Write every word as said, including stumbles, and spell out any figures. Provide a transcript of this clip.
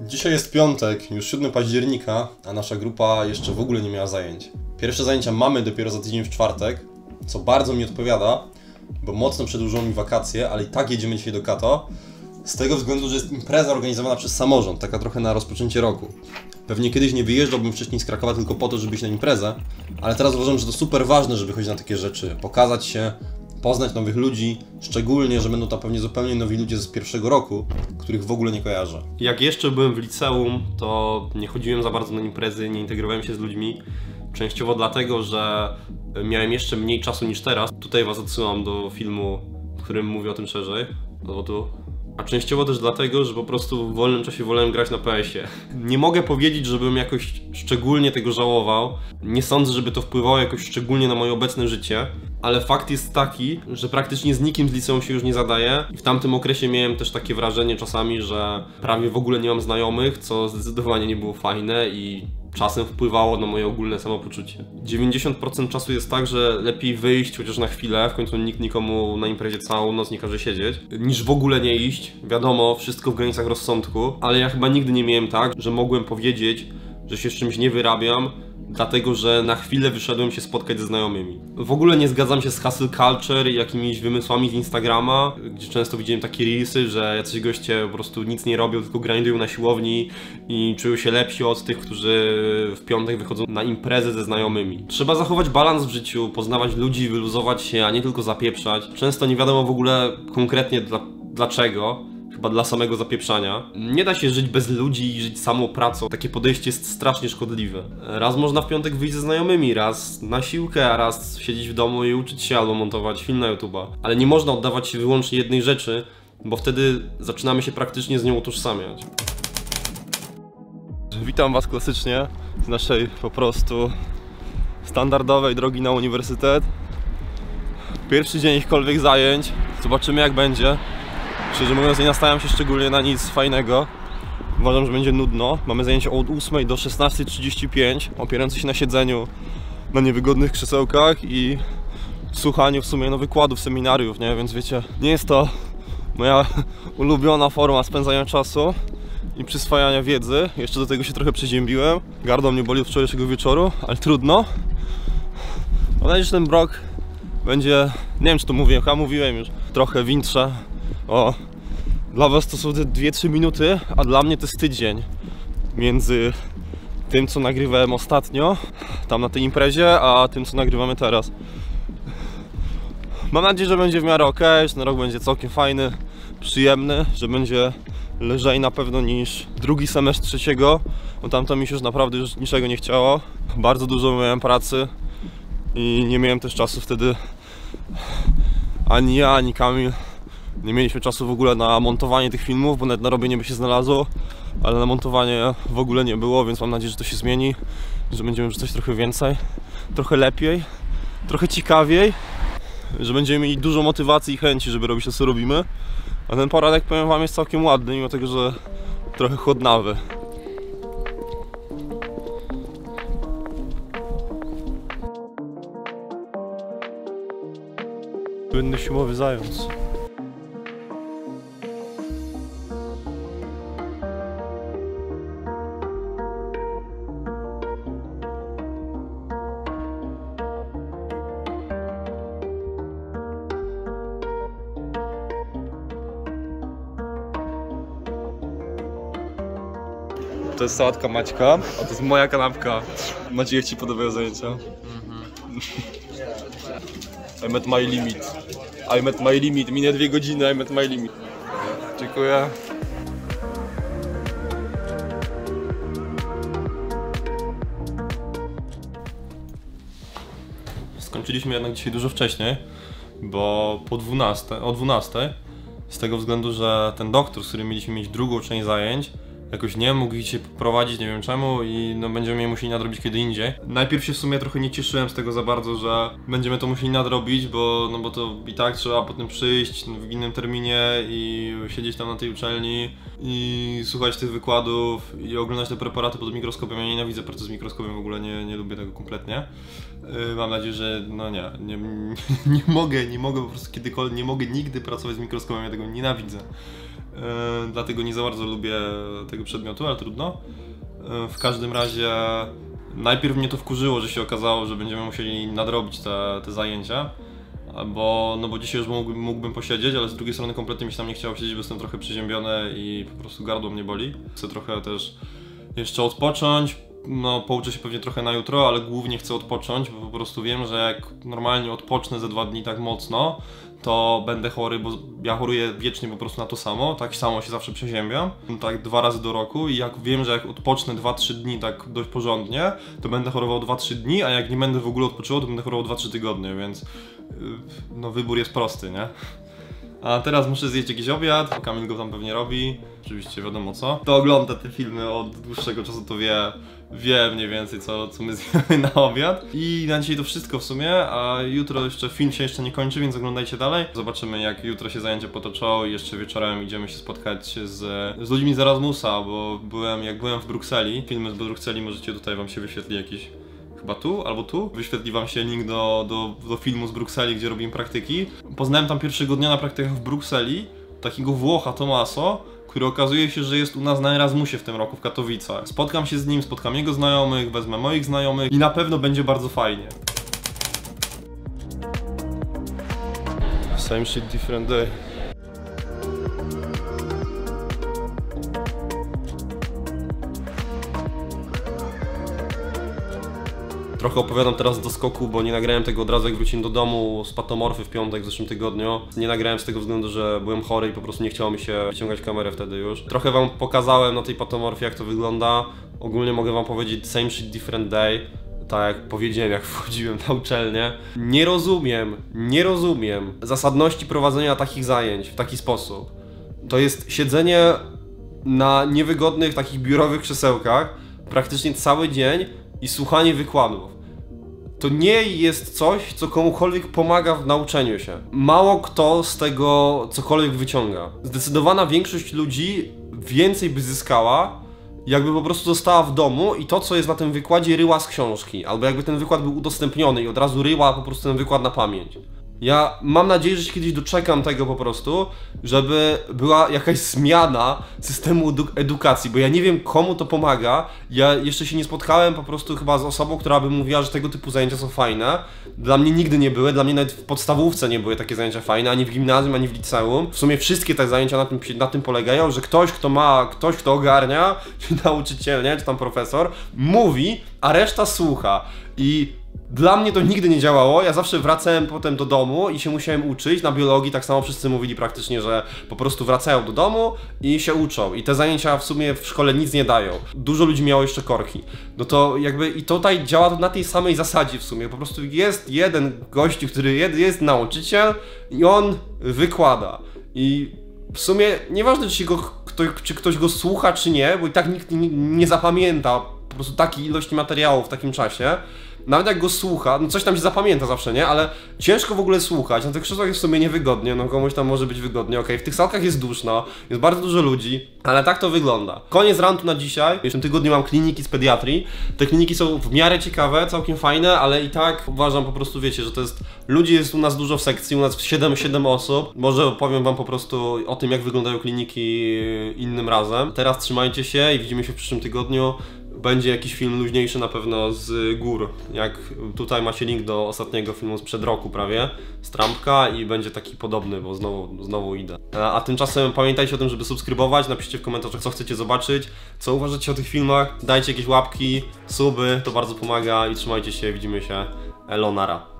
Dzisiaj jest piątek, już siódmego października, a nasza grupa jeszcze w ogóle nie miała zajęć. Pierwsze zajęcia mamy dopiero za tydzień w czwartek, co bardzo mi odpowiada, bo mocno przedłużą mi wakacje, ale i tak jedziemy dzisiaj do Kato, z tego względu, że jest impreza organizowana przez samorząd, taka trochę na rozpoczęcie roku. Pewnie kiedyś nie wyjeżdżałbym wcześniej z Krakowa tylko po to, żeby iść na imprezę, ale teraz uważam, że to super ważne, żeby chodzić na takie rzeczy, pokazać się, poznać nowych ludzi, szczególnie, że będą to pewnie zupełnie nowi ludzie z pierwszego roku, których w ogóle nie kojarzę. Jak jeszcze byłem w liceum, to nie chodziłem za bardzo na imprezy, nie integrowałem się z ludźmi, częściowo dlatego, że miałem jeszcze mniej czasu niż teraz. Tutaj was odsyłam do filmu, w którym mówię o tym szerzej, do tu. A częściowo też dlatego, że po prostu w wolnym czasie wolałem grać na P S ie. Nie mogę powiedzieć, żebym jakoś szczególnie tego żałował. Nie sądzę, żeby to wpływało jakoś szczególnie na moje obecne życie. Ale fakt jest taki, że praktycznie z nikim z liceum się już nie zadaję. I w tamtym okresie miałem też takie wrażenie czasami, że prawie w ogóle nie mam znajomych, co zdecydowanie nie było fajne i czasem wpływało na moje ogólne samopoczucie. dziewięćdziesiąt procent czasu jest tak, że lepiej wyjść chociaż na chwilę, w końcu nikt nikomu na imprezie całą noc nie każe siedzieć, niż w ogóle nie iść. Wiadomo, wszystko w granicach rozsądku, ale ja chyba nigdy nie miałem tak, że mogłem powiedzieć, że się z czymś nie wyrabiam, dlatego że na chwilę wyszedłem się spotkać ze znajomymi. W ogóle nie zgadzam się z hustle culture i jakimiś wymysłami z Instagrama, gdzie często widziałem takie reelsy, że jacyś goście po prostu nic nie robią, tylko grindują na siłowni i czują się lepsi od tych, którzy w piątek wychodzą na imprezę ze znajomymi. Trzeba zachować balans w życiu, poznawać ludzi, wyluzować się, a nie tylko zapieprzać. Często nie wiadomo w ogóle konkretnie dla, dlaczego. Chyba dla samego zapieprzania. Nie da się żyć bez ludzi i żyć samą pracą. Takie podejście jest strasznie szkodliwe. Raz można w piątek wyjść ze znajomymi, raz na siłkę, a raz siedzieć w domu i uczyć się albo montować film na YouTube'a. Ale nie można oddawać się wyłącznie jednej rzeczy, bo wtedy zaczynamy się praktycznie z nią utożsamiać. Witam was klasycznie z naszej po prostu standardowej drogi na uniwersytet. Pierwszy dzień jakichkolwiek zajęć. Zobaczymy jak będzie. Szczerze mówiąc, nie nastawiam się szczególnie na nic fajnego. Uważam, że będzie nudno. Mamy zajęcie od ósmej do szesnastej trzydzieści pięć, opierające się na siedzeniu na niewygodnych krzesełkach i słuchaniu w sumie no, wykładów, seminariów, nie? Więc wiecie, nie jest to moja ulubiona forma spędzania czasu i przyswajania wiedzy. Jeszcze do tego się trochę przeziębiłem. Gardło mnie boli od wczorajszego wieczoru, ale trudno. Mam nadzieję, że ten rok będzie, nie wiem czy to mówiłem, chyba mówiłem już, trochę większe. O, dla was to są te dwie trzy minuty, a dla mnie to jest tydzień między tym, co nagrywałem ostatnio, tam na tej imprezie, a tym, co nagrywamy teraz. Mam nadzieję, że będzie w miarę ok, że ten rok będzie całkiem fajny, przyjemny, że będzie lżej na pewno niż drugi semestr trzeciego, bo tamto mi się już naprawdę już niczego nie chciało. Bardzo dużo miałem pracy i nie miałem też czasu wtedy, ani ja, ani Kamil. Nie mieliśmy czasu w ogóle na montowanie tych filmów, bo nawet na robienie by się znalazło, ale na montowanie w ogóle nie było, więc mam nadzieję, że to się zmieni, że będziemy wrzucać trochę więcej, trochę lepiej, trochę ciekawiej, że będziemy mieli dużo motywacji i chęci, żeby robić to, co robimy. A ten poranek, powiem wam, jest całkiem ładny, mimo tego, że trochę chłodnawy. Słynny siłowy zając. To jest sałatka Maćka, a to jest moja kanapka. Maciej, jak ci podobają zajęcia? Mm-hmm. I met my limit. I met my limit. Minę dwie godziny, I met my limit. Dziękuję. Skończyliśmy jednak dzisiaj dużo wcześniej, bo po dwunastej, o dwunastej, z tego względu, że ten doktor, z którym mieliśmy mieć drugą część zajęć, jakoś nie mógł się prowadzić, nie wiem czemu, i no będziemy je musieli nadrobić kiedy indziej. Najpierw się w sumie trochę nie cieszyłem z tego za bardzo, że będziemy to musieli nadrobić, bo no bo to i tak trzeba potem przyjść w innym terminie i siedzieć tam na tej uczelni i słuchać tych wykładów i oglądać te preparaty pod mikroskopem. Ja nienawidzę pracy z mikroskopem, w ogóle nie, nie lubię tego kompletnie. Yy, mam nadzieję, że no nie, nie, nie mogę, nie mogę po prostu kiedykolwiek, nie mogę nigdy pracować z mikroskopem, ja tego nienawidzę. Yy, dlatego nie za bardzo lubię tego przedmiotu, ale trudno. Yy, w każdym razie najpierw mnie to wkurzyło, że się okazało, że będziemy musieli nadrobić te, te zajęcia, bo, no bo dzisiaj już mógłbym, mógłbym posiedzieć, ale z drugiej strony kompletnie mi się tam nie chciało siedzieć, bo jestem trochę przyziębiony i po prostu gardło mnie boli. Chcę trochę też jeszcze odpocząć, no pouczę się pewnie trochę na jutro, ale głównie chcę odpocząć, bo po prostu wiem, że jak normalnie odpocznę ze dwa dni tak mocno, to będę chory, bo ja choruję wiecznie po prostu na to samo, tak samo się zawsze przeziębiam, tak dwa razy do roku, i jak wiem, że jak odpocznę dwa trzy dni tak dość porządnie, to będę chorował dwa trzy dni, a jak nie będę w ogóle odpoczywał, to będę chorował dwa trzy tygodnie, więc no wybór jest prosty, nie? A teraz muszę zjeść jakiś obiad, Kamil go tam pewnie robi, oczywiście wiadomo co. Kto ogląda te filmy od dłuższego czasu, to wie, wie mniej więcej co, co my zjemy na obiad. I na dzisiaj to wszystko w sumie, a jutro jeszcze film się jeszcze nie kończy, więc oglądajcie dalej. Zobaczymy, jak jutro się zajęcia potoczą i jeszcze wieczorem idziemy się spotkać z, z ludźmi z Erasmusa, bo byłem, jak byłem w Brukseli, filmy z Brukseli możecie tutaj wam się wyświetli jakiś. Chyba tu albo tu. Wyświetli wam się link do, do, do filmu z Brukseli, gdzie robimy praktyki. Poznałem tam pierwszego dnia na praktykach w Brukseli takiego Włocha, Tomaso, który okazuje się, że jest u nas na Erasmusie w tym roku w Katowicach. Spotkam się z nim, spotkam jego znajomych, wezmę moich znajomych i na pewno będzie bardzo fajnie. Same shit, different day. Trochę opowiadam teraz do skoku, bo nie nagrałem tego od razu, jak wróciłem do domu z patomorfy w piątek w zeszłym tygodniu. Nie nagrałem z tego względu, że byłem chory i po prostu nie chciało mi się wyciągać kamerę wtedy już. Trochę wam pokazałem na tej patomorfie, jak to wygląda. Ogólnie mogę wam powiedzieć same shit, different day. Tak jak powiedziałem, jak wchodziłem na uczelnię. Nie rozumiem, nie rozumiem zasadności prowadzenia takich zajęć w taki sposób. To jest siedzenie na niewygodnych takich biurowych krzesełkach praktycznie cały dzień i słuchanie wykładów. To nie jest coś, co komukolwiek pomaga w nauczeniu się. Mało kto z tego cokolwiek wyciąga. Zdecydowana większość ludzi więcej by zyskała, jakby po prostu została w domu i to, co jest na tym wykładzie, ryła z książki. Albo jakby ten wykład był udostępniony i od razu ryła po prostu ten wykład na pamięć. Ja mam nadzieję, że się kiedyś doczekam tego po prostu, żeby była jakaś zmiana systemu edukacji, bo ja nie wiem, komu to pomaga. Ja jeszcze się nie spotkałem po prostu chyba z osobą, która by mówiła, że tego typu zajęcia są fajne. Dla mnie nigdy nie były, dla mnie nawet w podstawówce nie były takie zajęcia fajne, ani w gimnazjum, ani w liceum. W sumie wszystkie te zajęcia na tym, na tym polegają, że ktoś, kto ma, ktoś, kto ogarnia, czy nauczyciel, nie, czy tam profesor, mówi, a reszta słucha. I dla mnie to nigdy nie działało, ja zawsze wracałem potem do domu i się musiałem uczyć, na biologii tak samo wszyscy mówili praktycznie, że po prostu wracają do domu i się uczą i te zajęcia w sumie w szkole nic nie dają. Dużo ludzi miało jeszcze korki, no to jakby i tutaj działa to na tej samej zasadzie w sumie, po prostu jest jeden gościu, który jest nauczyciel i on wykłada i w sumie nieważne czy, się go, kto, czy ktoś go słucha czy nie, bo i tak nikt nie zapamięta po prostu takiej ilości materiałów w takim czasie. Nawet jak go słucha, no coś tam się zapamięta zawsze, nie? Ale ciężko w ogóle słuchać, na tych krzesłach jest w sumie niewygodnie, no komuś tam może być wygodnie, okej, w tych salkach jest duszno, jest bardzo dużo ludzi, ale tak to wygląda. Koniec rantu na dzisiaj, w tym tygodniu mam kliniki z pediatrii, te kliniki są w miarę ciekawe, całkiem fajne, ale i tak uważam po prostu, wiecie, że to jest, ludzi jest u nas dużo w sekcji, u nas siedem, siedem osób, może opowiem wam po prostu o tym, jak wyglądają kliniki innym razem. Teraz trzymajcie się i widzimy się w przyszłym tygodniu. Będzie jakiś film luźniejszy na pewno z gór, jak tutaj macie link do ostatniego filmu sprzed roku prawie, z Trumpka, i będzie taki podobny, bo znowu, znowu idę. A, a tymczasem pamiętajcie o tym, żeby subskrybować, napiszcie w komentarzach, co chcecie zobaczyć, co uważacie o tych filmach, dajcie jakieś łapki, suby, to bardzo pomaga i trzymajcie się, widzimy się, Elonara.